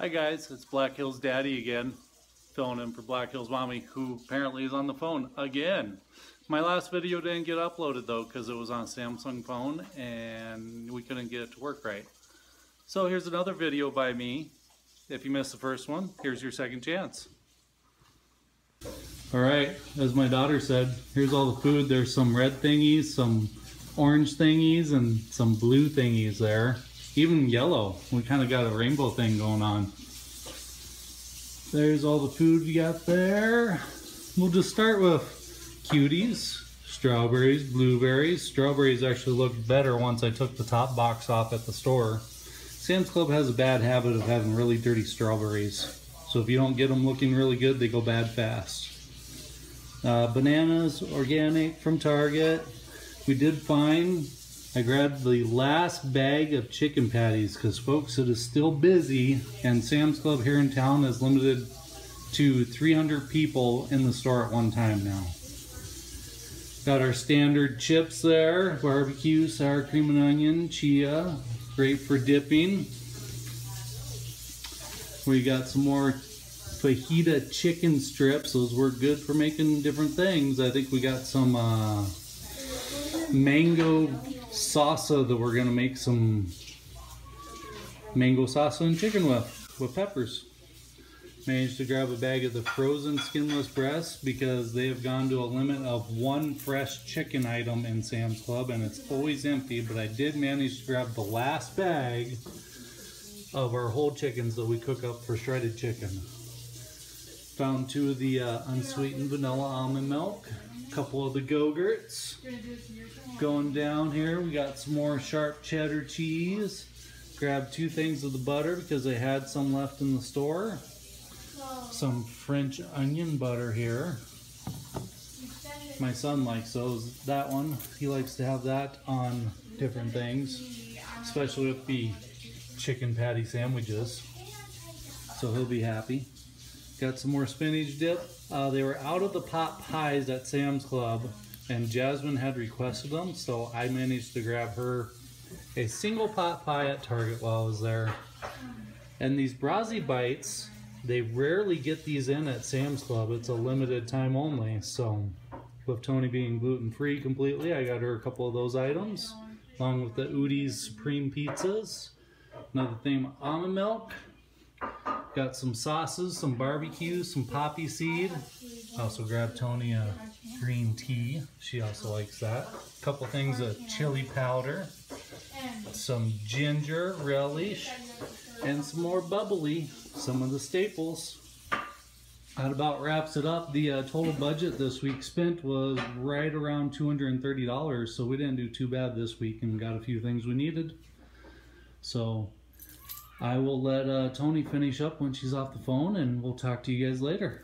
Hi guys, it's Black Hills Daddy again, filling in for Black Hills Mommy, who apparently is on the phone again. My last video didn't get uploaded though because it was on a Samsung phone and we couldn't get it to work right. So here's another video by me. If you missed the first one, here's your second chance. Alright, as my daughter said, here's all the food. There's some red thingies, some orange thingies, and some blue thingies there. Even yellow. We kind of got a rainbow thing going on. There's all the food we got there. We'll just start with cuties, strawberries, blueberries. Strawberries actually looked better once I took the top box off at the store. Sam's Club has a bad habit of having really dirty strawberries. So if you don't get them looking really good, they go bad fast. Bananas, organic from Target. We did find, I grabbed the last bag of chicken patties because folks, it is still busy and Sam's Club here in town is limited to 300 people in the store at one time now. Got our standard chips there, barbecue, sour cream and onion, chia, great for dipping. We got some more fajita chicken strips. Those were good for making different things. I think we got some mango salsa that we're gonna make some mango salsa and chicken with peppers. Managed to grab a bag of the frozen skinless breasts because they have gone to a limit of one fresh chicken item in Sam's Club and it's always empty, but I did manage to grab the last bag of our whole chickens that we cook up for shredded chicken. Found two of the unsweetened vanilla almond milk, a couple of the Go-Gurts. Going down here, we got some more sharp cheddar cheese. Grabbed two things of the butter because they had some left in the store. Some French onion butter here. My son likes those. That one, he likes to have that on different things, especially with the chicken patty sandwiches, so he'll be happy. Got some more spinach dip. They were out of the pot pies at Sam's Club and Jasmine had requested them, so I managed to grab her a single pot pie at Target while I was there. And these Brosie Bites, they rarely get these in at Sam's Club. It's a limited time only, so with Tony being gluten-free completely, I got her a couple of those items, along with the Udi's Supreme Pizzas. Another thing with almond milk. Got some sauces, some barbecue, some poppy seed. Also grabbed Tony a green tea. She also likes that. A couple things of chili powder, some ginger relish, and some more bubbly, some of the staples. That about wraps it up. The total budget this week spent was right around $230, so we didn't do too bad this week and got a few things we needed. So I will let Tony finish up when she's off the phone and we'll talk to you guys later.